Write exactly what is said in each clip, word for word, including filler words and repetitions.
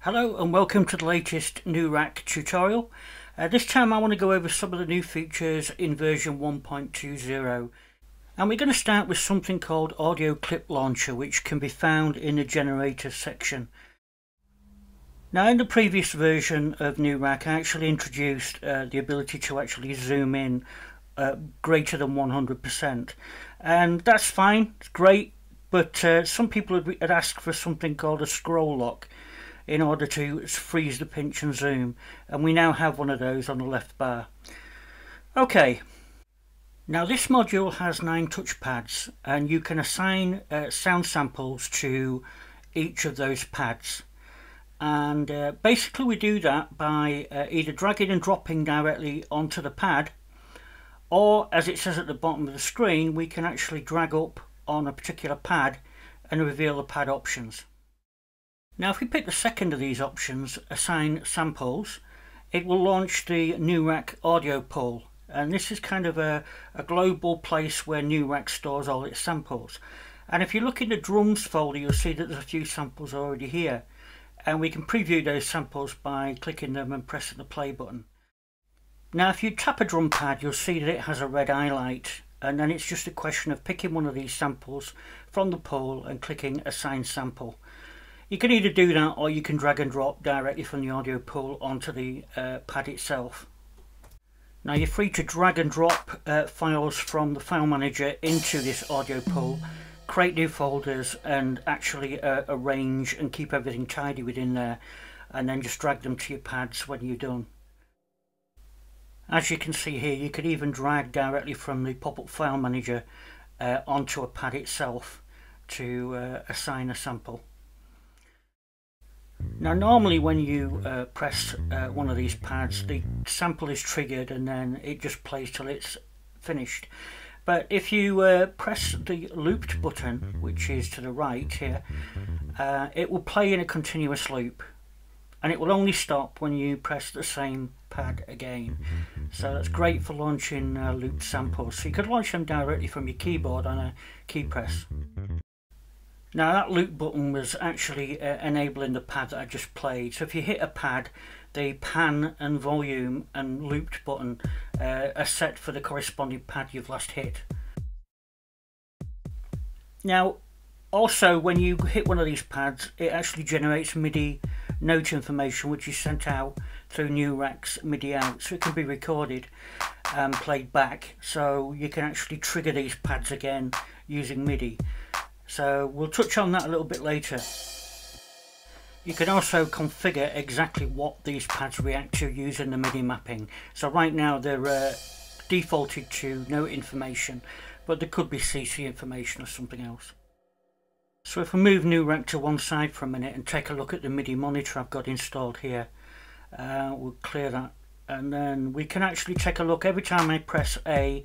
Hello and welcome to the latest NuRack tutorial. Uh, this time I want to go over some of the new features in version one point two zero, and we're going to start with something called audio clip launcher, which can be found in the generator section. Now, in the previous version of NuRack I actually introduced uh, the ability to actually zoom in uh, greater than one hundred percent, and that's fine, it's great, but uh, some people had asked for something called a scroll lock in order to freeze the pinch and zoom, and we now have one of those on the left bar. Okay, now this module has nine touch pads, and you can assign uh, sound samples to each of those pads, and uh, basically we do that by uh, either dragging and dropping directly onto the pad, or, as it says at the bottom of the screen, we can actually drag up on a particular pad and reveal the pad options. Now, if we pick the second of these options, assign samples, it will launch the NuRack audio pool, and this is kind of a, a global place where NuRack stores all its samples. And if you look in the drums folder, you'll see that there's a few samples already here, and we can preview those samples by clicking them and pressing the play button. Now, if you tap a drum pad, you'll see that it has a red highlight, and then it's just a question of picking one of these samples from the pool and clicking assign sample. You can either do that, or you can drag and drop directly from the audio pool onto the uh, pad itself. Now, you're free to drag and drop uh, files from the file manager into this audio pool, create new folders, and actually uh, arrange and keep everything tidy within there, and then just drag them to your pads when you're done. As you can see here, you could even drag directly from the pop-up file manager uh, onto a pad itself to uh, assign a sample. Now, normally when you uh, press uh, one of these pads, the sample is triggered and then it just plays till it's finished. But if you uh, press the looped button, which is to the right here, uh, it will play in a continuous loop, and it will only stop when you press the same pad again. So that's great for launching uh, looped samples. So you could launch them directly from your keyboard on a key press. Now, that loop button was actually uh, enabling the pad that I just played. So if you hit a pad, the pan and volume and looped button uh, are set for the corresponding pad you've last hit. Now, also when you hit one of these pads, it actually generates MIDI note information, which is sent out through NuRack's MIDI out, so it can be recorded and played back. So you can actually trigger these pads again using MIDI. So we'll touch on that a little bit later. You can also configure exactly what these pads react to using the MIDI mapping. So right now they're uh, defaulted to no information, but there could be C C information or something else. So if I move NuRack to one side for a minute and take a look at the MIDI monitor I've got installed here, uh, we'll clear that, and then we can actually take a look. Every time I press a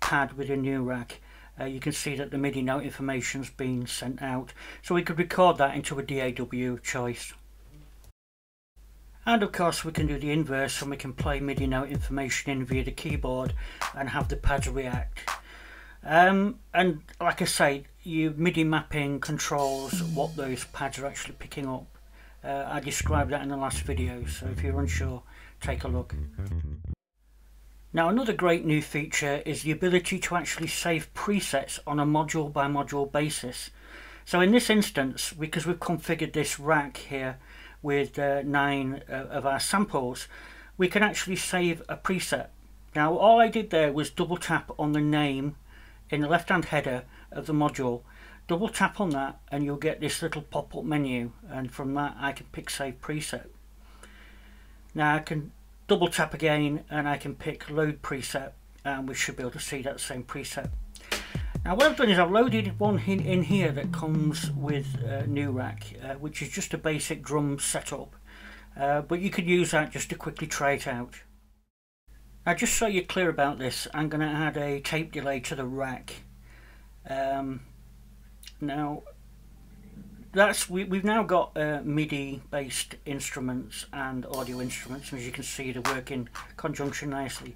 pad with a NuRack, Uh, you can see that the MIDI note information is being sent out, so we could record that into a D A W choice. And of course we can do the inverse, and we can play MIDI note information in via the keyboard and have the pads react. Um, and like I say, your MIDI mapping controls what those pads are actually picking up. Uh, I described that in the last video, so if you're unsure, take a look. Now, another great new feature is the ability to actually save presets on a module by module basis. So in this instance, because we've configured this rack here with uh, nine uh, of our samples, we can actually save a preset. Now, all I did there was double tap on the name in the left hand header of the module, double tap on that, and you'll get this little pop-up menu, and from that I can pick save preset. Now I can double tap again and I can pick load preset, and we should be able to see that same preset. Now, what I've done is I've loaded one in, in here that comes with uh, NuRack, uh, which is just a basic drum setup, uh, but you could use that just to quickly try it out. Now, just so you're clear about this, I'm going to add a tape delay to the rack. Um, now That's, we, we've now got uh, MIDI based instruments and audio instruments, and as you can see they work in conjunction nicely.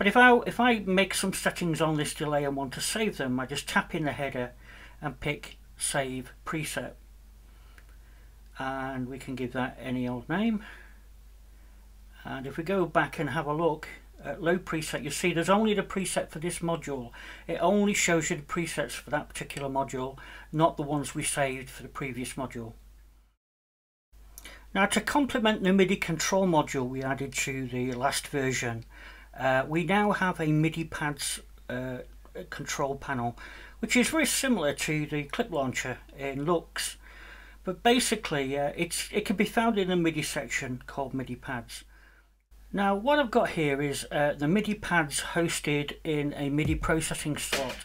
But if I, if I make some settings on this delay and want to save them, I just tap in the header and pick Save Preset. And we can give that any old name. And if we go back and have a look at load preset, you see there's only the preset for this module. It only shows you the presets for that particular module, not the ones we saved for the previous module. Now, to complement the MIDI control module we added to the last version, uh, we now have a MIDI pads uh, control panel, which is very similar to the clip launcher in looks. But basically, uh, it's, it can be found in the MIDI section called MIDI pads. Now, what I've got here is uh, the MIDI pads hosted in a MIDI processing slot.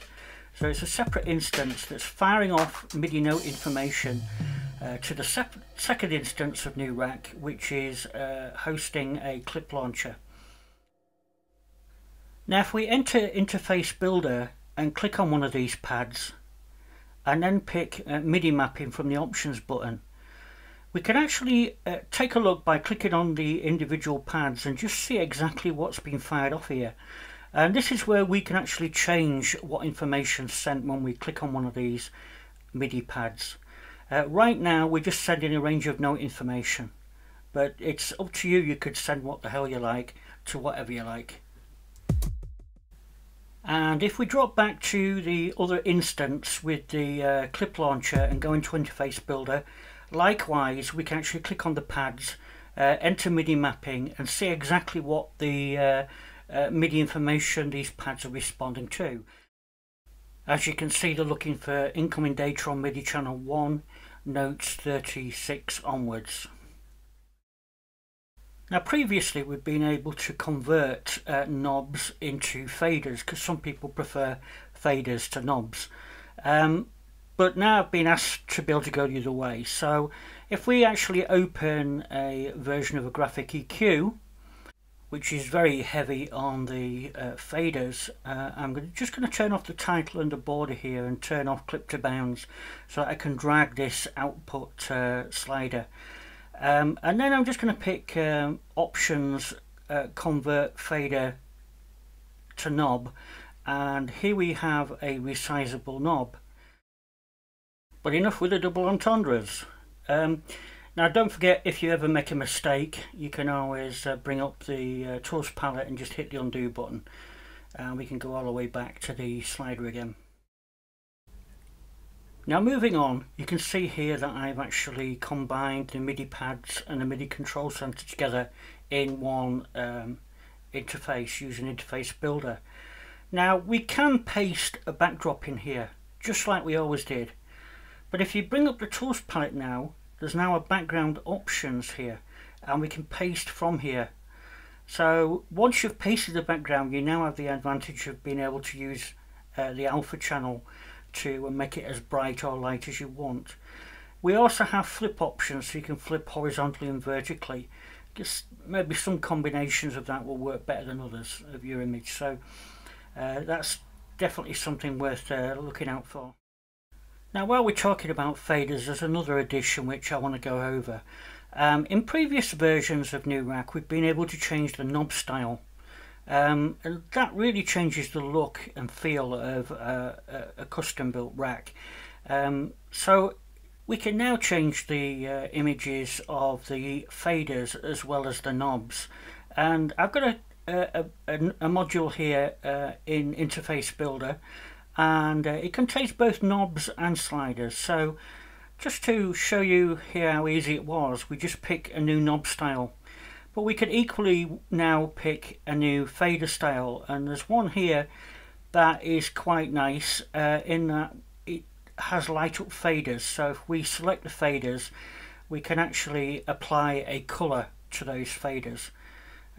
So it's a separate instance that's firing off MIDI note information uh, to the se second instance of NuRack, which is uh, hosting a clip launcher. Now, if we enter Interface Builder and click on one of these pads, and then pick uh, MIDI mapping from the options button, we can actually uh, take a look by clicking on the individual pads and just see exactly what's been fired off here. And this is where we can actually change what information's sent when we click on one of these MIDI pads. Uh, right now we're just sending a range of note information, but it's up to you. You could send what the hell you like to whatever you like. And if we drop back to the other instance with the uh, clip launcher and go into Interface Builder, likewise, we can actually click on the pads, uh, enter MIDI mapping, and see exactly what the uh, uh, MIDI information these pads are responding to. As you can see, they're looking for incoming data on MIDI channel one, notes thirty-six onwards. Now, previously we've been able to convert uh, knobs into faders, because some people prefer faders to knobs. Um, But now I've been asked to be able to go the other way. So if we actually open a version of a graphic E Q, which is very heavy on the uh, faders, uh, I'm gonna, just going to turn off the title and the border here and turn off clip to bounds so I can drag this output uh, slider. Um, and then I'm just going to pick um, options, uh, convert fader to knob. And here we have a resizable knob. But enough with the double entendres. Um, now, don't forget, if you ever make a mistake, you can always uh, bring up the uh, tools palette and just hit the undo button. And uh, we can go all the way back to the slider again. Now, moving on, you can see here that I've actually combined the MIDI pads and the MIDI control center together in one um, interface using Interface Builder. Now, we can paste a backdrop in here, just like we always did. But if you bring up the tools palette now, there's now a background options here, and we can paste from here. So once you've pasted the background, you now have the advantage of being able to use uh, the alpha channel to make it as bright or light as you want. We also have flip options, so you can flip horizontally and vertically. Just maybe some combinations of that will work better than others of your image. So uh, that's definitely something worth uh, looking out for. Now, while we're talking about faders, there's another addition which I want to go over. Um, in previous versions of NuRack, we've been able to change the knob style. Um, and that really changes the look and feel of uh, a custom-built rack. Um, so we can now change the uh, images of the faders as well as the knobs. And I've got a, a, a, a module here uh, in Interface Builder, and uh, it contains both knobs and sliders. So just to show you here how easy it was, we just pick a new knob style, but we can equally now pick a new fader style. And there's one here that is quite nice uh, in that it has light up faders. So if we select the faders, we can actually apply a color to those faders.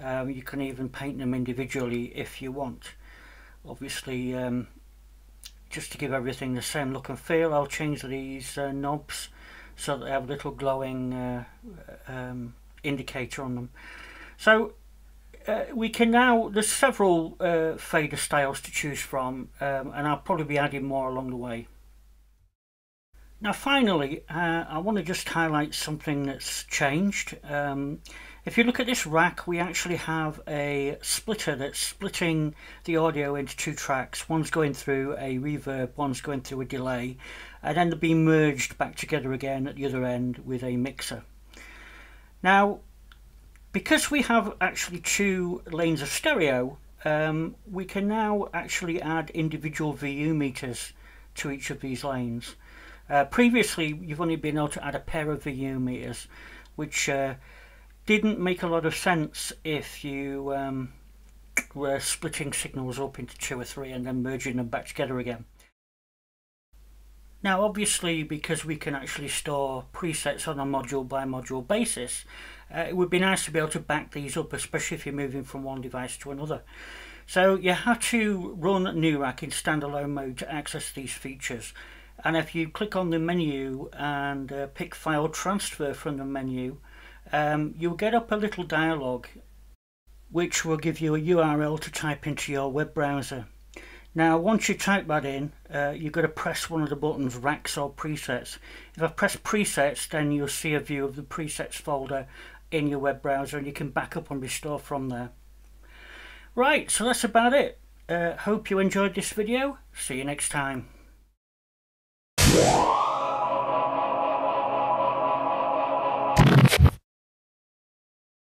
Um, you can even paint them individually if you want. Obviously, um, just to give everything the same look and feel, I'll change these uh, knobs so that they have a little glowing uh, um, indicator on them. So uh, we can now, there's several uh, fader styles to choose from, um, and I'll probably be adding more along the way. Now finally, uh, I want to just highlight something that's changed. Um, If you look at this rack, we actually have a splitter that's splitting the audio into two tracks. One's going through a reverb, one's going through a delay, and then they'll be merged back together again at the other end with a mixer. Now, because we have actually two lanes of stereo, um, we can now actually add individual V U meters to each of these lanes. Uh, previously, you've only been able to add a pair of V U meters, which uh, didn't make a lot of sense if you um, were splitting signals up into two or three and then merging them back together again. Now, obviously, because we can actually store presets on a module by module basis, uh, it would be nice to be able to back these up, especially if you're moving from one device to another. So you have to run NuRack in standalone mode to access these features. And if you click on the menu and uh, pick File Transfer from the menu, um, you'll get up a little dialog which will give you a U R L to type into your web browser. Now, once you type that in, uh, you've got to press one of the buttons, Racks or Presets. If I press Presets, then you'll see a view of the Presets folder in your web browser, and you can back up and restore from there. Right, so that's about it. Uh, hope you enjoyed this video. See you next time.